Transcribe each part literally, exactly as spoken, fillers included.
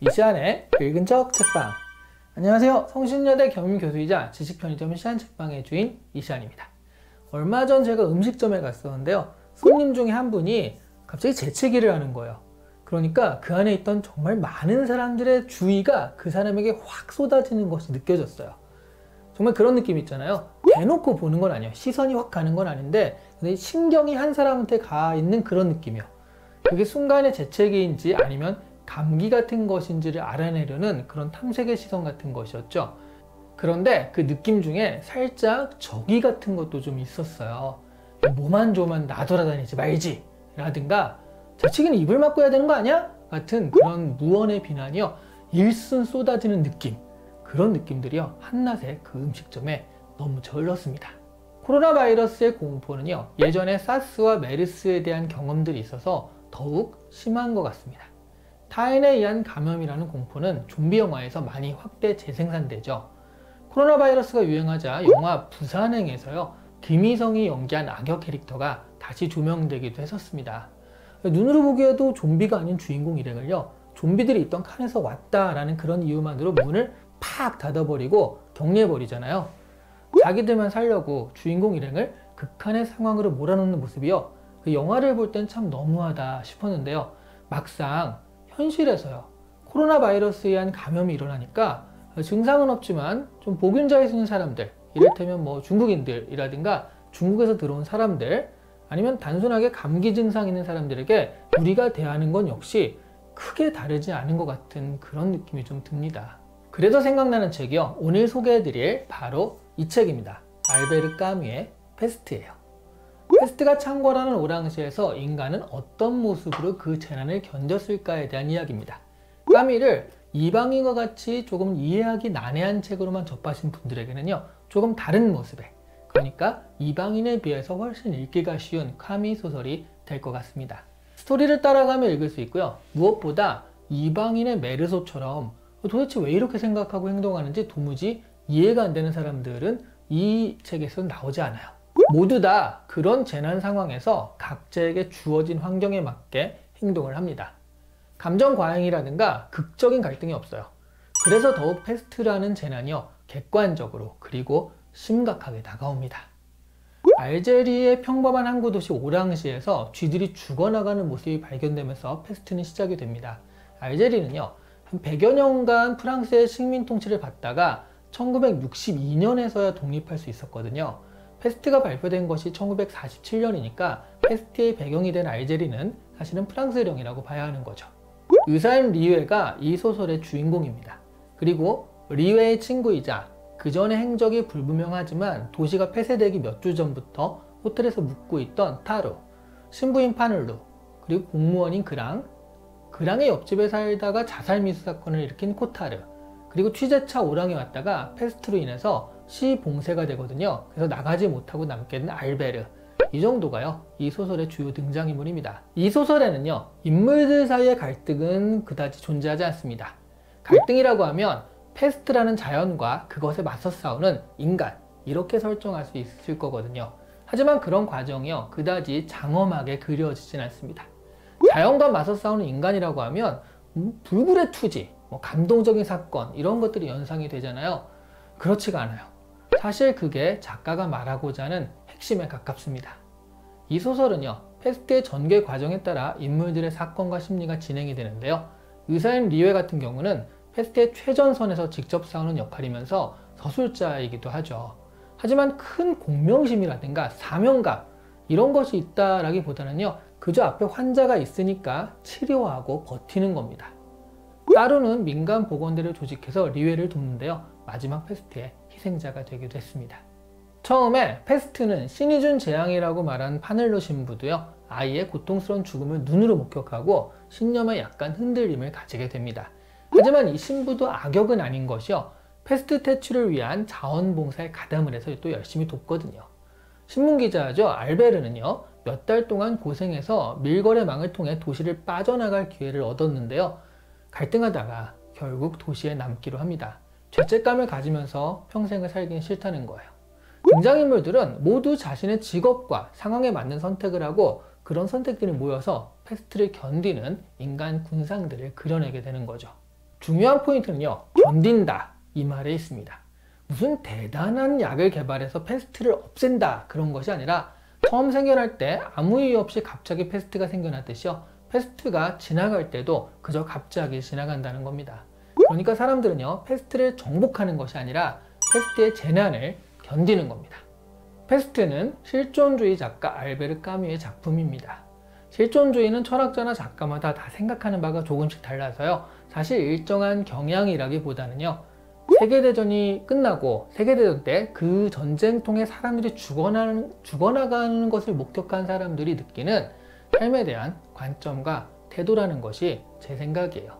이 시간에 읽은 척 책방. 안녕하세요. 성신여대 겸임교수이자 지식편의점 시한책방의 주인 이시한입니다. 얼마 전 제가 음식점에 갔었는데요. 손님 중에 한 분이 갑자기 재채기를 하는 거예요. 그러니까 그 안에 있던 정말 많은 사람들의 주의가 그 사람에게 확 쏟아지는 것이 느껴졌어요. 정말 그런 느낌 있잖아요. 대놓고 보는 건 아니에요. 시선이 확 가는 건 아닌데 근데 신경이 한 사람한테 가 있는 그런 느낌이요. 그게 순간의 재채기인지 아니면 감기 같은 것인지를 알아내려는 그런 탐색의 시선 같은 것이었죠. 그런데 그 느낌 중에 살짝 저기 같은 것도 좀 있었어요. 뭐만 좋으면 나 돌아다니지 말지 라든가 재채기는 입을 막고 해야 되는 거 아니야? 같은 그런 무언의 비난이요. 일순 쏟아지는 느낌, 그런 느낌들이요. 한낮에 그 음식점에 너무 절렸습니다. 코로나 바이러스의 공포는요, 예전에 사스와 메르스에 대한 경험들이 있어서 더욱 심한 것 같습니다. 타인에 의한 감염이라는 공포는 좀비 영화에서 많이 확대 재생산되죠. 코로나 바이러스가 유행하자 영화 부산행에서요, 김희성이 연기한 악역 캐릭터가 다시 조명되기도 했었습니다. 눈으로 보기에도 좀비가 아닌 주인공 일행을요, 좀비들이 있던 칸에서 왔다라는 그런 이유만으로 문을 팍 닫아버리고 격리해버리잖아요. 자기들만 살려고 주인공 일행을 극한의 상황으로 몰아넣는 모습이요, 그 영화를 볼 땐 참 너무하다 싶었는데요. 막상 현실에서요, 코로나 바이러스에 의한 감염이 일어나니까 증상은 없지만 좀 보균자에 있는 사람들, 이를테면 뭐 중국인들이라든가 중국에서 들어온 사람들, 아니면 단순하게 감기 증상 있는 사람들에게 우리가 대하는 건 역시 크게 다르지 않은 것 같은 그런 느낌이 좀 듭니다. 그래서 생각나는 책이요, 오늘 소개해드릴 바로 이 책입니다. 알베르 까뮈의 패스트예요. 패스트가 창궐하는 오랑시에서 인간은 어떤 모습으로 그 재난을 견뎠을까에 대한 이야기입니다. 까뮈를 이방인과 같이 조금 이해하기 난해한 책으로만 접하신 분들에게는요, 조금 다른 모습에, 그러니까 이방인에 비해서 훨씬 읽기가 쉬운 까뮈 소설이 될 것 같습니다. 스토리를 따라가며 읽을 수 있고요, 무엇보다 이방인의 메르소처럼 도대체 왜 이렇게 생각하고 행동하는지 도무지 이해가 안 되는 사람들은 이 책에서 나오지 않아요. 모두 다 그런 재난 상황에서 각자에게 주어진 환경에 맞게 행동을 합니다. 감정 과잉이라든가 극적인 갈등이 없어요. 그래서 더욱 패스트라는 재난이요, 객관적으로 그리고 심각하게 다가옵니다. 알제리의 평범한 항구 도시 오랑시에서 쥐들이 죽어나가는 모습이 발견되면서 패스트는 시작이 됩니다. 알제리는요, 한 백여 년간 프랑스의 식민 통치를 받다가 천구백육십이 년에서야 독립할 수 있었거든요. 패스트가 발표된 것이 천구백사십칠 년이니까 패스트의 배경이 된 알제리는 사실은 프랑스령이라고 봐야 하는 거죠. 의사인 리외가 이 소설의 주인공입니다. 그리고 리외의 친구이자 그 전의 행적이 불분명하지만 도시가 폐쇄되기 몇 주 전부터 호텔에서 묵고 있던 타루, 신부인 파넬루, 그리고 공무원인 그랑, 그랑의 옆집에 살다가 자살 미수 사건을 일으킨 코타르, 그리고 취재차 오랑에 왔다가 패스트로 인해서 시봉쇄가 되거든요. 그래서 나가지 못하고 남게 된 알베르, 이 정도가요, 이 소설의 주요 등장인물입니다. 이 소설에는요, 인물들 사이의 갈등은 그다지 존재하지 않습니다. 갈등이라고 하면 패스트라는 자연과 그것에 맞서 싸우는 인간, 이렇게 설정할 수 있을 거거든요. 하지만 그런 과정이요, 그다지 장엄하게 그려지진 않습니다. 자연과 맞서 싸우는 인간이라고 하면 불굴의 투지, 뭐 감동적인 사건, 이런 것들이 연상이 되잖아요. 그렇지가 않아요. 사실 그게 작가가 말하고자 하는 핵심에 가깝습니다. 이 소설은요, 패스트의 전개 과정에 따라 인물들의 사건과 심리가 진행이 되는데요, 의사인 리외 같은 경우는 패스트의 최전선에서 직접 싸우는 역할이면서 서술자이기도 하죠. 하지만 큰 공명심이라든가 사명감, 이런 것이 있다라기보다는요, 그저 앞에 환자가 있으니까 치료하고 버티는 겁니다. 따루는 민간 보건대를 조직해서 리외를 돕는데요, 마지막 패스트의 희생자가 되기도 했습니다. 처음에 패스트는 신이 준 재앙이라고 말한 파넬로 신부도요, 아이의 고통스러운 죽음을 눈으로 목격하고 신념에 약간 흔들림을 가지게 됩니다. 하지만 이 신부도 악역은 아닌 것이요, 패스트 퇴치를 위한 자원봉사에 가담을 해서 또 열심히 돕거든요. 신문기자죠, 알베르는요, 몇 달 동안 고생해서 밀거래망을 통해 도시를 빠져나갈 기회를 얻었는데요, 갈등하다가 결국 도시에 남기로 합니다. 죄책감을 가지면서 평생을 살긴 싫다는 거예요. 등장인물들은 모두 자신의 직업과 상황에 맞는 선택을 하고 그런 선택들이 모여서 패스트를 견디는 인간 군상들을 그려내게 되는 거죠. 중요한 포인트는요, 견딘다 이 말에 있습니다. 무슨 대단한 약을 개발해서 패스트를 없앤다 그런 것이 아니라 처음 생겨날 때 아무 이유 없이 갑자기 패스트가 생겨났듯이요, 패스트가 지나갈 때도 그저 갑자기 지나간다는 겁니다. 그러니까 사람들은요, 패스트를 정복하는 것이 아니라 패스트의 재난을 견디는 겁니다. 패스트는 실존주의 작가 알베르 까뮈의 작품입니다. 실존주의는 철학자나 작가마다 다 생각하는 바가 조금씩 달라서요, 사실 일정한 경향이라기보다는요, 세계대전이 끝나고 세계대전 때 그 전쟁통에 사람들이 죽어나는, 죽어나가는 것을 목격한 사람들이 느끼는 삶에 대한 관점과 태도라는 것이 제 생각이에요.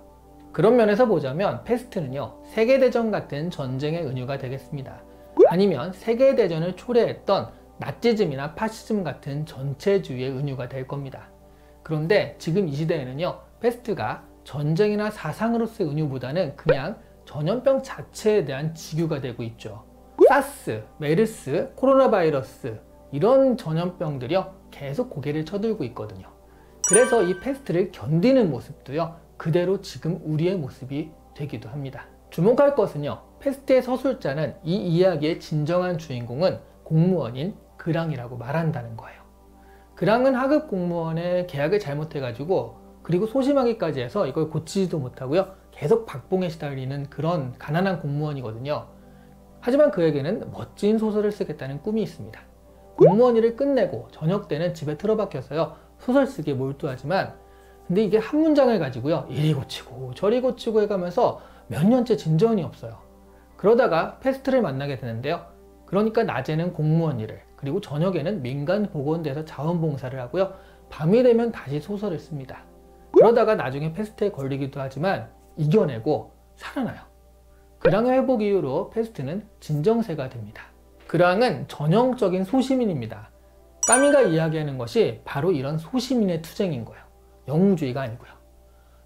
그런 면에서 보자면 패스트는요, 세계대전 같은 전쟁의 은유가 되겠습니다. 아니면 세계대전을 초래했던 나치즘이나 파시즘 같은 전체주의의 은유가 될 겁니다. 그런데 지금 이 시대에는요, 패스트가 전쟁이나 사상으로서의 은유보다는 그냥 전염병 자체에 대한 직유가 되고 있죠. 사스, 메르스, 코로나 바이러스 이런 전염병들이요, 계속 고개를 쳐들고 있거든요. 그래서 이 패스트를 견디는 모습도요, 그대로 지금 우리의 모습이 되기도 합니다. 주목할 것은요, 패스트의 서술자는 이 이야기의 진정한 주인공은 공무원인 그랑이라고 말한다는 거예요. 그랑은 하급 공무원의 계약을 잘못해가지고, 그리고 소심하기까지 해서 이걸 고치지도 못하고요, 계속 박봉에 시달리는 그런 가난한 공무원이거든요. 하지만 그에게는 멋진 소설을 쓰겠다는 꿈이 있습니다. 공무원 일을 끝내고 저녁 때는 집에 틀어박혀서요, 소설 쓰기에 몰두하지만, 근데 이게 한 문장을 가지고요, 이리 고치고 저리 고치고 해가면서 몇 년째 진전이 없어요. 그러다가 패스트를 만나게 되는데요, 그러니까 낮에는 공무원 일을, 그리고 저녁에는 민간 보건대에서 자원봉사를 하고요, 밤이 되면 다시 소설을 씁니다. 그러다가 나중에 패스트에 걸리기도 하지만 이겨내고 살아나요. 그랑의 회복 이후로 패스트는 진정세가 됩니다. 그랑은 전형적인 소시민입니다. 까미가 이야기하는 것이 바로 이런 소시민의 투쟁인 거예요. 영웅주의가 아니고요.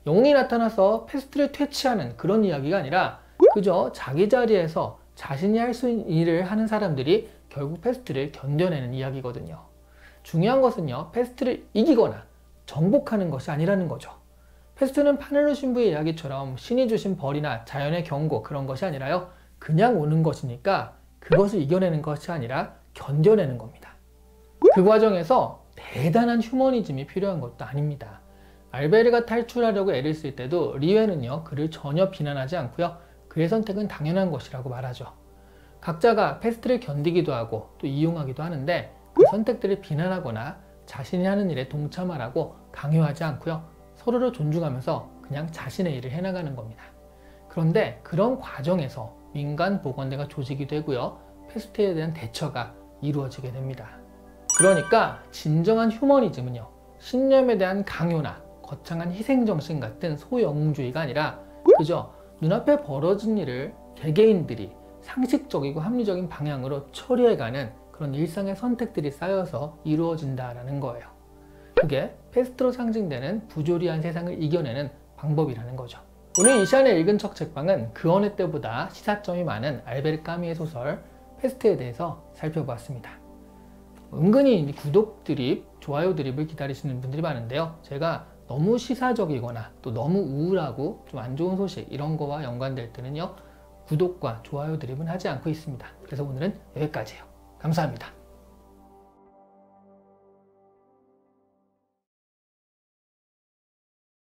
영웅이 나타나서 패스트를 퇴치하는 그런 이야기가 아니라 그저 자기 자리에서 자신이 할 수 있는 일을 하는 사람들이 결국 패스트를 견뎌내는 이야기거든요. 중요한 것은요, 패스트를 이기거나 정복하는 것이 아니라는 거죠. 패스트는 파넬루 신부의 이야기처럼 신이 주신 벌이나 자연의 경고 그런 것이 아니라요, 그냥 오는 것이니까 그것을 이겨내는 것이 아니라 견뎌내는 겁니다. 그 과정에서 대단한 휴머니즘이 필요한 것도 아닙니다. 알베르가 탈출하려고 애를 쓸 때도 리웨는요, 그를 전혀 비난하지 않고요, 그의 선택은 당연한 것이라고 말하죠. 각자가 패스트를 견디기도 하고 또 이용하기도 하는데 그 선택들을 비난하거나 자신이 하는 일에 동참하라고 강요하지 않고요, 서로를 존중하면서 그냥 자신의 일을 해나가는 겁니다. 그런데 그런 과정에서 민간보건대가 조직이 되고요, 패스트에 대한 대처가 이루어지게 됩니다. 그러니까 진정한 휴머니즘은요, 신념에 대한 강요나 거창한 희생정신 같은 소영웅주의가 아니라 그저 눈앞에 벌어진 일을 개개인들이 상식적이고 합리적인 방향으로 처리해가는 그런 일상의 선택들이 쌓여서 이루어진다라는 거예요. 그게 패스트로 상징되는 부조리한 세상을 이겨내는 방법이라는 거죠. 오늘 이시안의 읽은 척 책방은 그 어느 때보다 시사점이 많은 알베르 까뮈의 소설 패스트에 대해서 살펴보았습니다. 은근히 구독 드립, 좋아요 드립을 기다리시는 분들이 많은데요, 제가 너무 시사적이거나 또 너무 우울하고 좀 안 좋은 소식 이런 거와 연관될 때는요, 구독과 좋아요 드립은 하지 않고 있습니다. 그래서 오늘은 여기까지예요. 감사합니다.